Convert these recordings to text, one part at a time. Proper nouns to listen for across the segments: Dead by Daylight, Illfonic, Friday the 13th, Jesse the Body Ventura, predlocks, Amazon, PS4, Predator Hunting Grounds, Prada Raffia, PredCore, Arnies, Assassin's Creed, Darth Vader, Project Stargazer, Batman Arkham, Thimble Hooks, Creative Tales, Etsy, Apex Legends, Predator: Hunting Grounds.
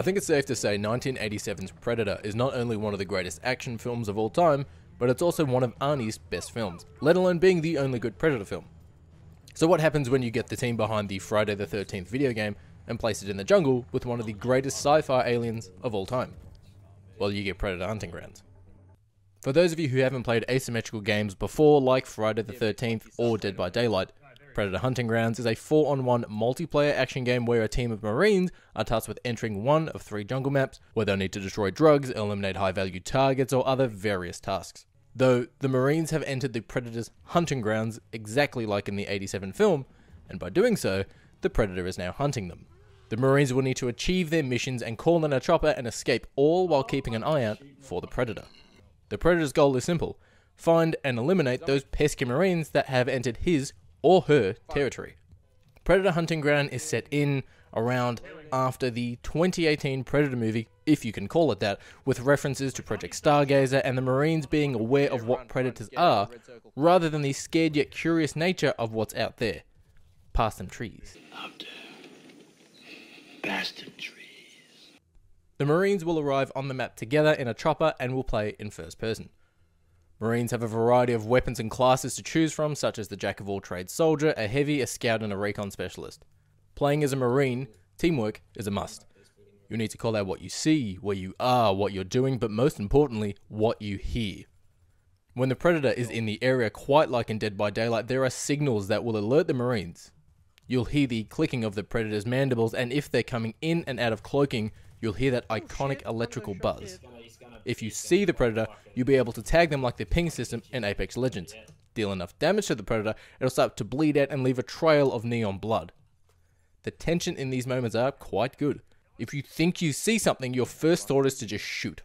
I think it's safe to say 1987's Predator is not only one of the greatest action films of all time, but it's also one of Arnie's best films, let alone being the only good Predator film. So what happens when you get the team behind the Friday the 13th video game and place it in the jungle with one of the greatest sci-fi aliens of all time? Well, you get Predator Hunting Grounds. For those of you who haven't played asymmetrical games before, like Friday the 13th or Dead by Daylight, Predator Hunting Grounds is a 4-on-1 multiplayer action game where a team of Marines are tasked with entering one of 3 jungle maps where they'll need to destroy drugs, eliminate high-value targets, or other various tasks. Though, the Marines have entered the Predator's hunting grounds exactly like in the '87 film, and by doing so, the Predator is now hunting them. The Marines will need to achieve their missions and call in a chopper and escape, all while keeping an eye out for the Predator. The Predator's goal is simple: find and eliminate those pesky Marines that have entered his or her territory. Predator Hunting Ground is set in, around, after the 2018 Predator movie, if you can call it that, with references to Project Stargazer and the Marines being aware of what predators are, rather than the scared yet curious nature of what's out there. Past them trees. Past them trees. The Marines will arrive on the map together in a chopper and will play in first person. Marines have a variety of weapons and classes to choose from, such as the jack-of-all-trades soldier, a heavy, a scout, and a recon specialist. Playing as a Marine, teamwork is a must. You need to call out what you see, where you are, what you're doing, but most importantly, what you hear. When the Predator is in the area, quite like in Dead by Daylight, there are signals that will alert the Marines. You'll hear the clicking of the Predator's mandibles, and if they're coming in and out of cloaking, you'll hear that iconic electrical buzz. If you see the Predator, you'll be able to tag them like the ping system in Apex Legends. Deal enough damage to the Predator, it'll start to bleed out and leave a trail of neon blood. The tension in these moments are quite good. If you think you see something, your first thought is to just shoot.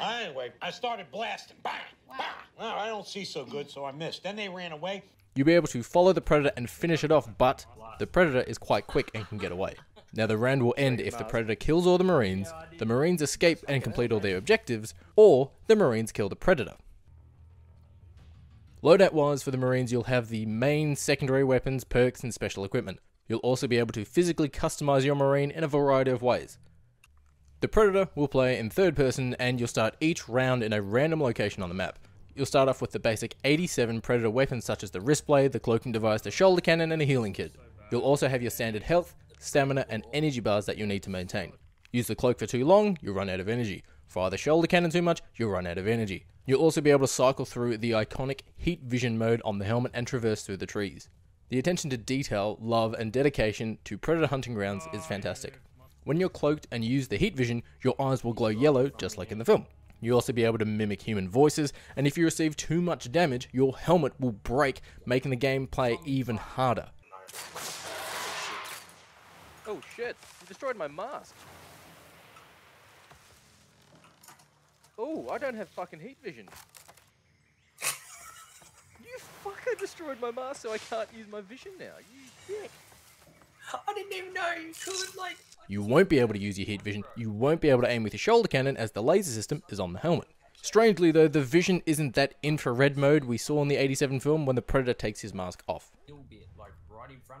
Anyway, I started blasting. Bang! Bang! Well, I don't see so good, so I missed. Then they ran away. You'll be able to follow the Predator and finish it off, but the Predator is quite quick and can get away. Now the round will end if the Predator kills all the Marines escape and complete all their objectives, or the Marines kill the Predator. Loadout-wise for the Marines, you'll have the main, secondary weapons, perks, and special equipment. You'll also be able to physically customize your Marine in a variety of ways. The Predator will play in third person, and you'll start each round in a random location on the map. You'll start off with the basic '87 Predator weapons such as the wrist blade, the cloaking device, the shoulder cannon, and a healing kit. You'll also have your standard health, stamina, and energy bars that you'll need to maintain. Use the cloak for too long, you'll run out of energy. Fire the shoulder cannon too much, you'll run out of energy. You'll also be able to cycle through the iconic heat vision mode on the helmet and traverse through the trees. The attention to detail, love, and dedication to Predator Hunting Grounds is fantastic. When you're cloaked and use the heat vision, your eyes will glow yellow, just like in the film. You'll also be able to mimic human voices, and if you receive too much damage, your helmet will break, making the game play even harder. Oh shit, you destroyed my mask. Oh, I don't have fucking heat vision. You fucker destroyed my mask, so I can't use my vision now, you dick. I didn't even know you could, like... You won't be able to use your heat vision, you won't be able to aim with your shoulder cannon as the laser system is on the helmet. Strangely though, the vision isn't that infrared mode we saw in the '87 film when the Predator takes his mask off.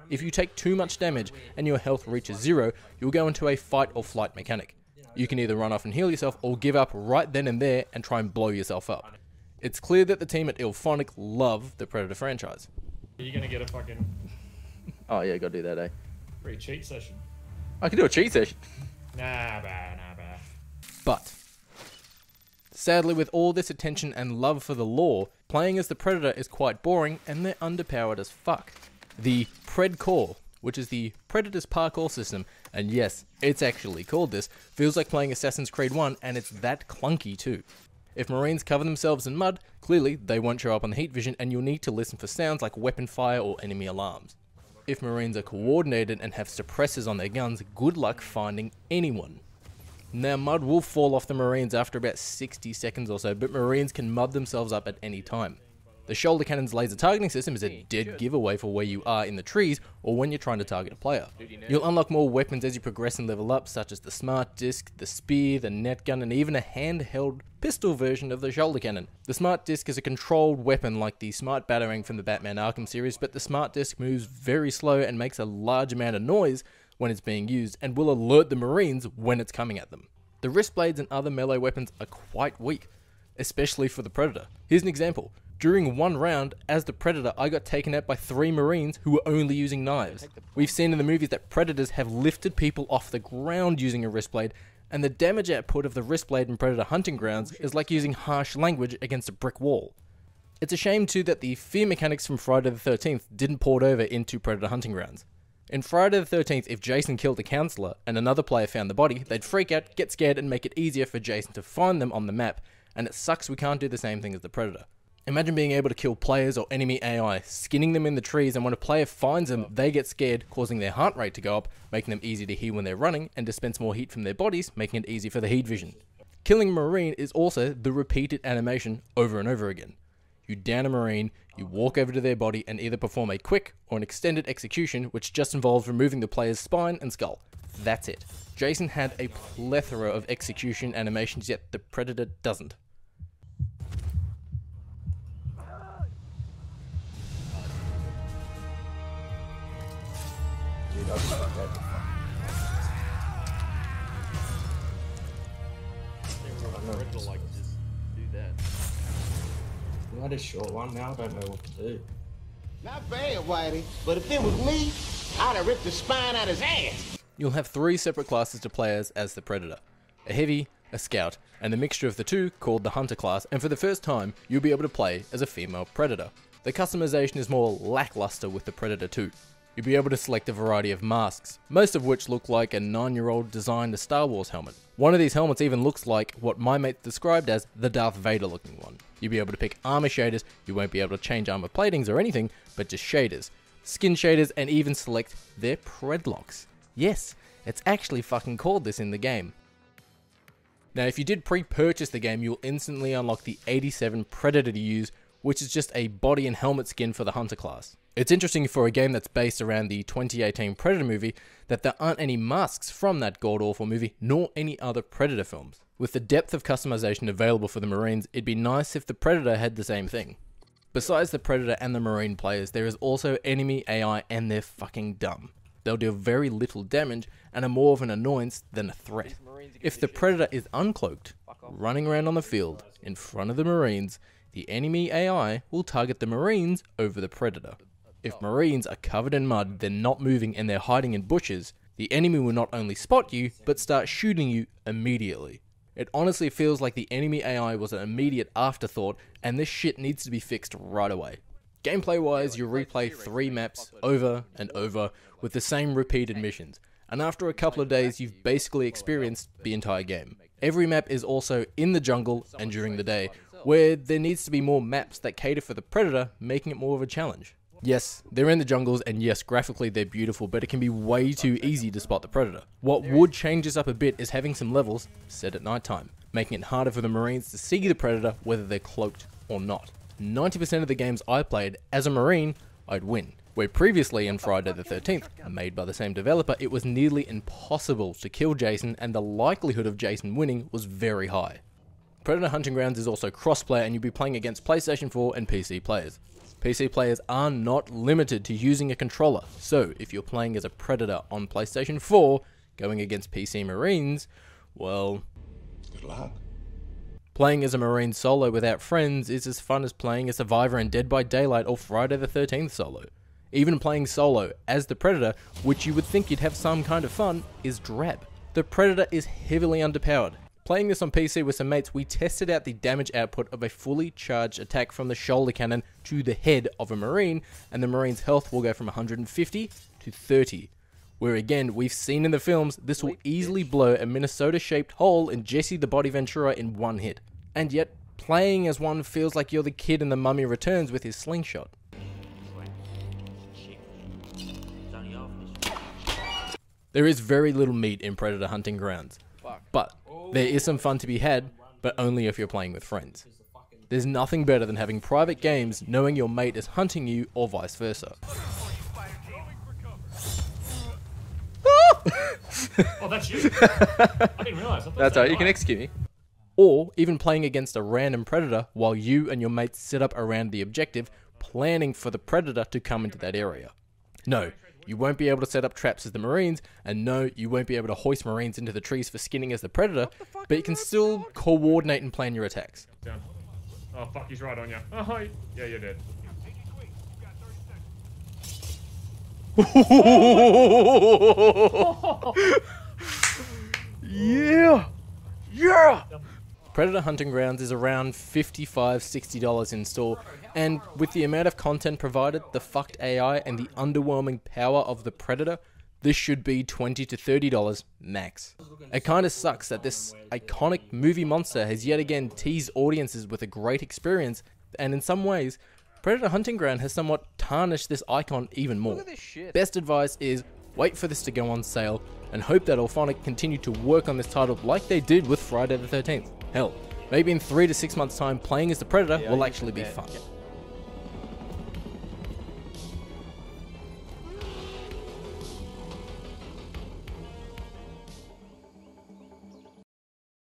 If you take too much damage and your health reaches zero, you'll go into a fight or flight mechanic. You can either run off and heal yourself or give up right then and there and try and blow yourself up. It's clear that the team at Illfonic love the Predator franchise. Are you gonna get a fucking... Oh yeah, gotta do that, eh? Free cheat session. I can do a cheat session. Nah, bah, nah, bah. But sadly, with all this attention and love for the lore, playing as the Predator is quite boring and they're underpowered as fuck. The PredCore, which is the Predator's parkour system, and yes, it's actually called this, feels like playing Assassin's Creed 1, and it's that clunky too. If Marines cover themselves in mud, clearly they won't show up on the heat vision and you'll need to listen for sounds like weapon fire or enemy alarms. If Marines are coordinated and have suppressors on their guns, good luck finding anyone. Now mud will fall off the Marines after about 60 seconds or so, but Marines can mud themselves up at any time. The shoulder cannon's laser targeting system is a dead giveaway for where you are in the trees or when you're trying to target a player. You'll unlock more weapons as you progress and level up, such as the smart disc, the spear, the net gun, and even a handheld pistol version of the shoulder cannon. The smart disc is a controlled weapon like the smart batarang from the Batman Arkham series, but the smart disc moves very slow and makes a large amount of noise, when it's being used and will alert the Marines when it's coming at them. The wrist blades and other melee weapons are quite weak, especially for the Predator. Here's an example. During one round, as the Predator, I got taken out by 3 Marines who were only using knives. We've seen in the movies that Predators have lifted people off the ground using a wrist blade, and the damage output of the wrist blade in Predator Hunting Grounds is like using harsh language against a brick wall. It's a shame too that the fear mechanics from Friday the 13th didn't port over into Predator Hunting Grounds. In Friday the 13th, if Jason killed a counsellor and another player found the body, they'd freak out, get scared, and make it easier for Jason to find them on the map, and it sucks we can't do the same thing as the Predator. Imagine being able to kill players or enemy AI, skinning them in the trees, and when a player finds them, they get scared, causing their heart rate to go up, making them easy to hear when they're running, and dispense more heat from their bodies, making it easy for the heat vision. Killing a Marine is also the repeated animation over and over again. You down a Marine, you walk over to their body and either perform a quick or an extended execution, which just involves removing the player's spine and skull. That's it. Jason had a plethora of execution animations, yet the Predator doesn't. We had a short one now, I don't know what to do. Not bad, Whitey, but if it was me, I'd have ripped the spine out his ass. You'll have 3 separate classes to play as the Predator. A heavy, a scout, and the mixture of the two called the Hunter class, and for the first time, you'll be able to play as a female Predator. The customization is more lackluster with the Predator 2. You'll be able to select a variety of masks, most of which look like a 9-year-old designed a Star Wars helmet. One of these helmets even looks like what my mate described as the Darth Vader looking one. You'll be able to pick armor shaders, you won't be able to change armor platings or anything, but just shaders, skin shaders, and even select their predlocks. Yes, it's actually fucking called this in the game. Now if you did pre-purchase the game, you'll instantly unlock the 87 Predator to use, which is just a body and helmet skin for the Hunter class. It's interesting for a game that's based around the 2018 Predator movie that there aren't any masks from that god-awful movie, nor any other Predator films. With the depth of customization available for the Marines, it'd be nice if the Predator had the same thing. Besides the Predator and the Marine players, there is also enemy AI, and they're fucking dumb. They'll deal very little damage and are more of an annoyance than a threat. If the Predator is uncloaked, running around on the field, in front of the Marines, the enemy AI will target the Marines over the Predator. If Marines are covered in mud, they're not moving, and they're hiding in bushes, the enemy will not only spot you, but start shooting you immediately. It honestly feels like the enemy AI was an immediate afterthought, and this shit needs to be fixed right away. Gameplay wise, you replay 3 maps over and over with the same repeated missions, and after a couple of days you've basically experienced the entire game. Every map is also in the jungle and during the day, where there needs to be more maps that cater for the Predator, making it more of a challenge. Yes, they're in the jungles, and yes, graphically they're beautiful, but it can be way too easy to spot the Predator. What would change this up a bit is having some levels set at night time, making it harder for the Marines to see the Predator whether they're cloaked or not. 90% of the games I played, as a Marine, I'd win. Where previously in Friday the 13th, made by the same developer, it was nearly impossible to kill Jason, and the likelihood of Jason winning was very high. Predator Hunting Grounds is also cross-player, and you'll be playing against PlayStation 4 and PC players. PC players are not limited to using a controller, so if you're playing as a Predator on PlayStation 4, going against PC Marines, well, good luck. Playing as a Marine solo without friends is as fun as playing a Survivor in Dead by Daylight or Friday the 13th solo. Even playing solo as the Predator, which you would think you'd have some kind of fun, is drab. The Predator is heavily underpowered. Playing this on PC with some mates, we tested out the damage output of a fully charged attack from the shoulder cannon to the head of a Marine, and the Marine's health will go from 150 to 30. Where again, we've seen in the films, this will easily blow a Minnesota-shaped hole in Jesse the Body Ventura in one hit. And yet, playing as one feels like you're the kid in The Mummy Returns with his slingshot. There is very little meat in Predator Hunting Grounds, but there is some fun to be had, but only if you're playing with friends. There's nothing better than having private games knowing your mate is hunting you or vice versa. Oh, that's you! I didn't realise. That's alright, you can execute me. Or even playing against a random Predator while you and your mates sit up around the objective, planning for the Predator to come into that area. No, you won't be able to set up traps as the Marines, and no, you won't be able to hoist Marines into the trees for skinning as the Predator, but you can still coordinate and plan your attacks. Down. Oh fuck, he's right on you. Oh, hi. Yeah, you're dead. Yeah! Yeah! Predator Hunting Grounds is around $55, $60 install, and with the amount of content provided, the fucked AI, and the underwhelming power of the Predator, this should be $20 to $30 max. It kinda sucks that this iconic movie monster has yet again teased audiences with a great experience, and in some ways, Predator Hunting Ground has somewhat tarnished this icon even more. Best advice is wait for this to go on sale and hope that Illfonic continue to work on this title like they did with Friday the 13th. Hell, maybe in 3 to 6 months time, playing as the Predator will actually be fun.